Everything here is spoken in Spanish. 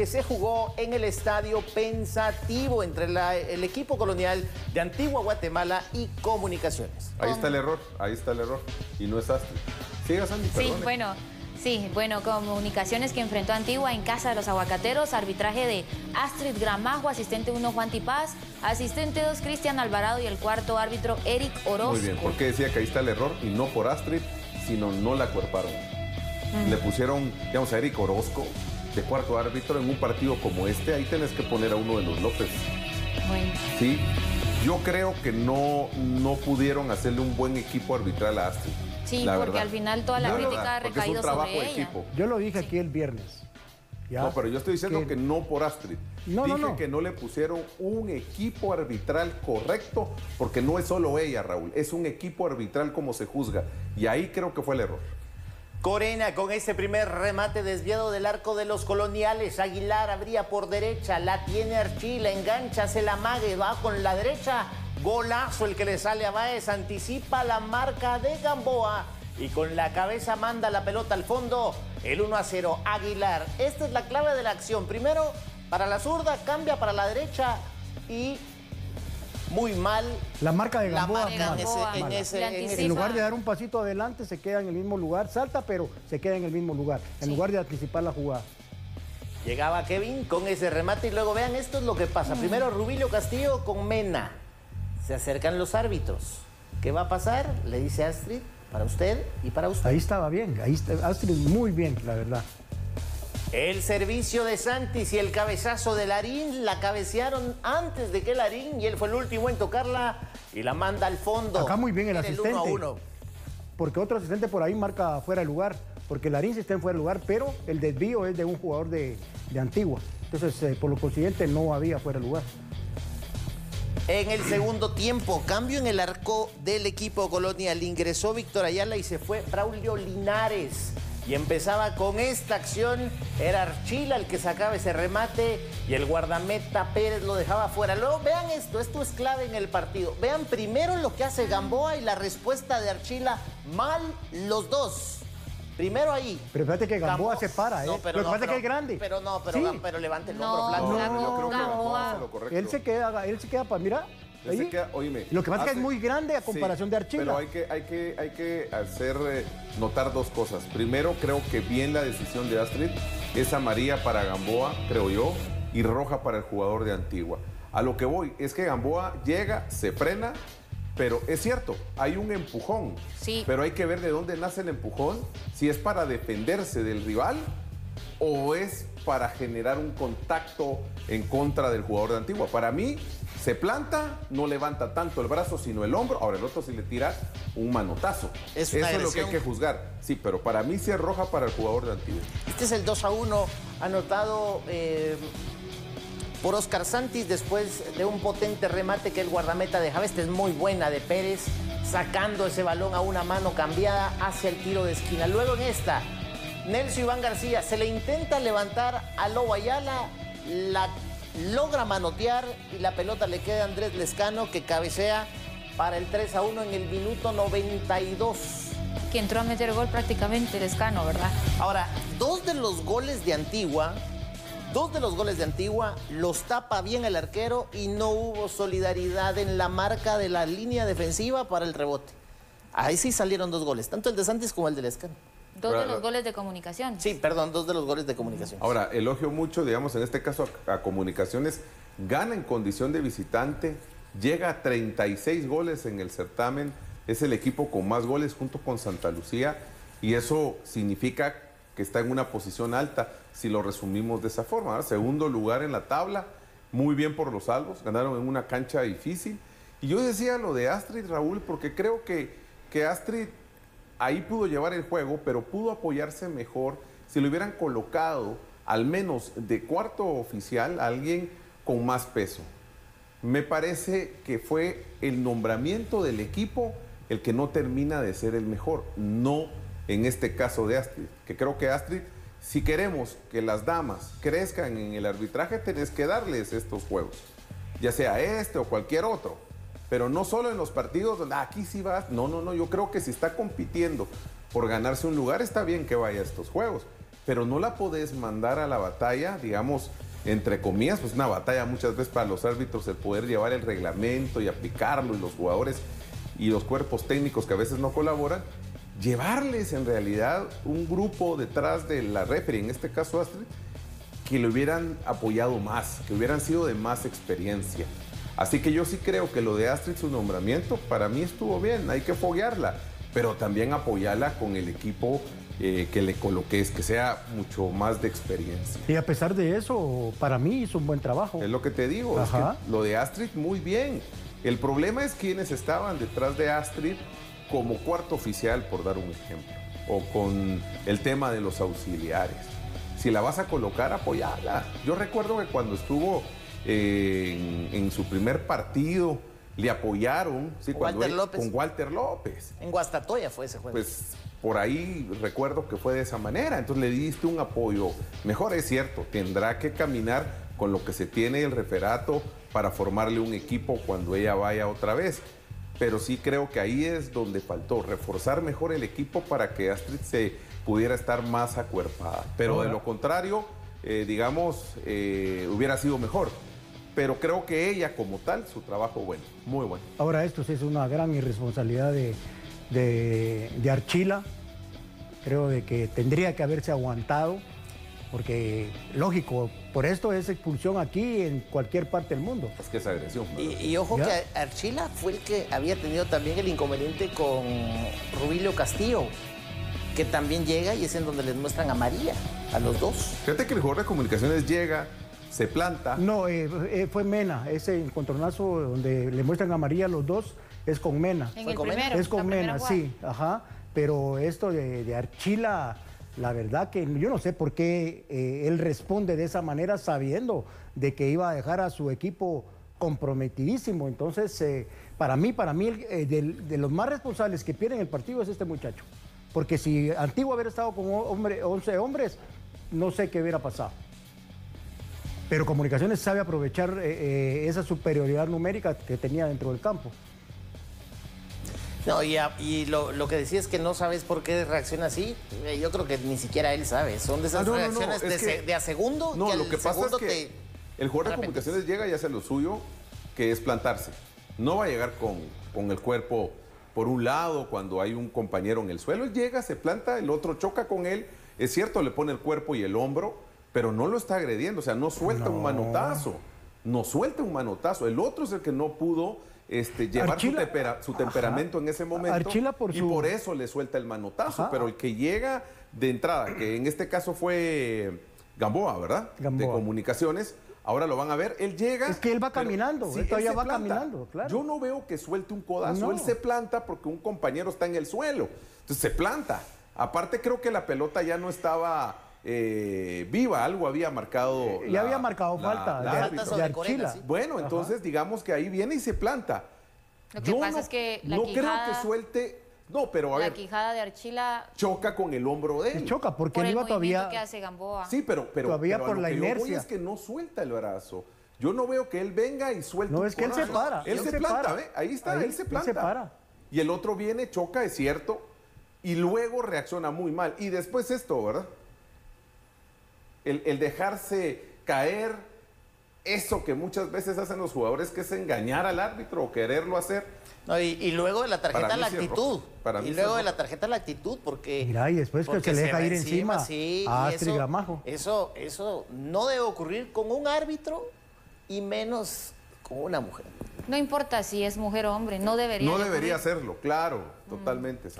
que se jugó en el Estadio Pensativo entre el equipo colonial de Antigua Guatemala y Comunicaciones. Ahí está el error, ahí está el error. Y no es Astrid. Siga, Sandy, perdone. Sí, bueno, Comunicaciones que enfrentó a Antigua en Casa de los Aguacateros, arbitraje de Astrid Gramajo, asistente 1 Juan Tipaz, asistente 2 Cristian Alvarado y el cuarto árbitro Eric Orozco. Muy bien, porque decía que ahí está el error y no por Astrid, sino no la cuerparon. Le pusieron, digamos, a Eric Orozco de cuarto árbitro en un partido como este, ahí tenés que poner a uno de los López. Bueno. Sí, yo creo que no pudieron hacerle un buen equipo arbitral a Astrid. Sí, la porque verdad. Al final toda la crítica ha recaído sobre ella. Equipo. Yo lo dije aquí el viernes. ¿Ya? No, pero yo estoy diciendo que no por Astrid. No, dije que no le pusieron un equipo arbitral correcto, porque no es solo ella, Raúl. Es un equipo arbitral como se juzga. Y ahí creo que fue el error. Corena con ese primer remate desviado del arco de los coloniales. Aguilar abría por derecha, la tiene Archila, engancha, se la amaga y va con la derecha. Golazo el que le sale a Báez, anticipa la marca de Gamboa y con la cabeza manda la pelota al fondo, el 1-0, Aguilar. Esta es la clave de la acción, primero para la zurda, cambia para la derecha y muy mal. La marca de Gamboa, en lugar de dar un pasito adelante se queda en el mismo lugar, salta pero se queda en el mismo lugar, en lugar de anticipar la jugada. Llegaba Kevin con ese remate y luego vean, esto es lo que pasa, primero Rubilio Castillo con Mena. Se acercan los árbitros. ¿Qué va a pasar? Le dice Astrid, para usted y para usted. Ahí estaba bien, ahí está Astrid muy bien, la verdad. El servicio de Santis y el cabezazo de Larín, la cabecearon antes de que Larín, y él fue el último en tocarla y la manda al fondo. Acá muy bien el asistente. 1-1. Porque otro asistente por ahí marca fuera de lugar, porque Larín sí está en fuera de lugar, pero el desvío es de un jugador de Antigua. Entonces, por lo consiguiente, no había fuera de lugar. En el segundo tiempo, cambio en el arco del equipo colonial. Ingresó Víctor Ayala y se fue Braulio Linares. Y empezaba con esta acción. Era Archila el que sacaba ese remate y el guardameta Pérez lo dejaba fuera. Luego, vean esto es clave en el partido. Vean primero lo que hace Gamboa y la respuesta de Archila. Mal los dos. Primero ahí. Pero fíjate que Gamboa se para, ¿eh? No, pero fíjate que es grande. Pero levante el hombro blanco. Yo creo que Gamboa hace lo correcto. Él se queda para, mira. Ahí. Se queda, oíme, lo que pasa es que es muy grande a comparación de Archila. Pero hay que hacer notar dos cosas. Primero, creo que bien la decisión de Astrid. Es amarilla para Gamboa, creo yo, y roja para el jugador de Antigua. A lo que voy es que Gamboa llega, se frena. Pero es cierto, hay un empujón, pero hay que ver de dónde nace el empujón, si es para defenderse del rival o es para generar un contacto en contra del jugador de Antigua. Para mí, se planta, no levanta tanto el brazo, sino el hombro. Ahora el otro sí le tira un manotazo. Eso es lo que hay que juzgar. Sí, pero para mí sí es roja para el jugador de Antigua. Este es el 2-1 anotado por Oscar Santis después de un potente remate que el guardameta dejaba. Esta es muy buena de Pérez, sacando ese balón a una mano cambiada hacia el tiro de esquina. Luego en esta, Nelson Iván García se le intenta levantar a Lobo Ayala, la logra manotear y la pelota le queda a Andrés Lescano, que cabecea para el 3-1 en el minuto 92. Que entró a meter gol prácticamente Lescano, ¿verdad? Ahora, dos de los goles de Antigua los tapa bien el arquero y no hubo solidaridad en la marca de la línea defensiva para el rebote. Ahí sí salieron dos goles, tanto el de Santis como el de Lescano. Dos de los goles de Comunicaciones. Sí, perdón, dos de los goles de Comunicaciones. Ahora, elogio mucho, digamos, en este caso a Comunicaciones. Gana en condición de visitante, llega a 36 goles en el certamen. Es el equipo con más goles junto con Santa Lucía y eso significa que está en una posición alta, si lo resumimos de esa forma. Ahora, segundo lugar en la tabla, muy bien por los salvos, ganaron en una cancha difícil. Y yo decía lo de Astrid, Raúl, porque creo que Astrid ahí pudo llevar el juego, pero pudo apoyarse mejor si lo hubieran colocado, al menos de cuarto oficial, a alguien con más peso. Me parece que fue el nombramiento del equipo el que no termina de ser el mejor, no en este caso de Astrid, que creo que Astrid, si queremos que las damas crezcan en el arbitraje, tenés que darles estos juegos, ya sea este o cualquier otro, pero no solo en los partidos donde aquí sí va. No, yo creo que si está compitiendo por ganarse un lugar, está bien que vaya a estos juegos, pero no la podés mandar a la batalla, digamos, entre comillas, pues una batalla muchas veces para los árbitros el poder llevar el reglamento y aplicarlo, y los jugadores y los cuerpos técnicos que a veces no colaboran, llevarles en realidad un grupo detrás de la referee, en este caso Astrid, que le hubieran apoyado más, que hubieran sido de más experiencia. Así que yo sí creo que lo de Astrid, su nombramiento, para mí estuvo bien, hay que foguearla, pero también apoyarla con el equipo que le coloques, que sea mucho más de experiencia. Y a pesar de eso, para mí hizo un buen trabajo. Es lo que te digo, ajá, es que lo de Astrid muy bien. El problema es quienes estaban detrás de Astrid como cuarto oficial, por dar un ejemplo, o con el tema de los auxiliares. Si la vas a colocar, apoyala. Yo recuerdo que cuando estuvo en su primer partido, le apoyaron, sí, con Walter López. En Guastatoya fue ese juego. Pues por ahí recuerdo que fue de esa manera. Entonces le diste un apoyo mejor, es cierto, tendrá que caminar con lo que se tiene el referato para formarle un equipo cuando ella vaya otra vez. Pero sí creo que ahí es donde faltó, reforzar mejor el equipo para que Astrid se pudiera estar más acuerpada. Pero de lo contrario, digamos, hubiera sido mejor. Pero creo que ella como tal, su trabajo bueno, muy bueno. Ahora esto sí es una gran irresponsabilidad de Archila. Creo de que tendría que haberse aguantado, porque lógico, por esto es expulsión aquí en cualquier parte del mundo. Es que es agresión. Y ojo, ¿ya? Que Archila fue el que había tenido también el inconveniente con Rubilio Castillo, que también llega y es en donde les muestran amarilla a los dos. Fíjate que el jugador de Comunicaciones llega, se planta. No, fue Mena, ese encontronazo donde le muestran amarilla a los dos, es con Mena. ¿En el primero? Es con Mena, sí, ajá. Pero esto de Archila, la verdad que yo no sé por qué él responde de esa manera sabiendo de que iba a dejar a su equipo comprometidísimo. Entonces, para mí, de los más responsables que pierden el partido es este muchacho. Porque si Antigua hubiera estado con 11 hombres, no sé qué hubiera pasado. Pero Comunicaciones sabe aprovechar esa superioridad numérica que tenía dentro del campo. No, y lo que decía es que no sabes por qué reacciona así. Yo creo que ni siquiera él sabe. Son de esas reacciones de a segundo. No, lo que pasa es que el jugador de Comunicaciones llega y hace lo suyo, que es plantarse. No va a llegar con el cuerpo por un lado cuando hay un compañero en el suelo. Llega, se planta, el otro choca con él. Es cierto, le pone el cuerpo y el hombro, pero no lo está agrediendo. O sea, no suelta un manotazo. No suelta un manotazo. El otro es el que no pudo llevar Archila, su temperamento, ajá, en ese momento, Archila y por eso le suelta el manotazo, ajá, pero el que llega de entrada, que en este caso fue Gamboa, ¿verdad? Gamboa. De Comunicaciones, ahora lo van a ver, él llega... Es que él va caminando, sí, él todavía va caminando, claro. Yo no veo que suelte un codazo, no. Él se planta porque un compañero está en el suelo, entonces se planta. Aparte creo que la pelota ya no estaba... viva, algo había marcado. Ya había marcado falta. La falta sobre Corena, ¿sí? Bueno, ajá, entonces digamos que ahí viene y se planta. Lo que pasa es que la quijada, creo que suelte. No, pero a ver. La quijada de Archila choca con el hombro de él. Choca porque él iba todavía. Que hace Gamboa. Sí, pero todavía pero por la inercia. Es que no suelta el brazo. Yo no veo que él venga y suelte. No, es que él se para. Él se planta, ¿ve? Ahí está, él se planta. Él se para. Y el otro viene, choca, es cierto. Y luego reacciona muy mal. Y después esto, ¿verdad? El dejarse caer, eso que muchas veces hacen los jugadores, que es engañar al árbitro o quererlo hacer. No, y luego de la tarjeta la actitud. Y luego de la tarjeta la actitud, porque... Mira, y después que se le deja ir encima, sí, a Astrid Gramajo. Eso no debe ocurrir con un árbitro y menos con una mujer. No importa si es mujer o hombre, no debería hacerlo, claro, totalmente.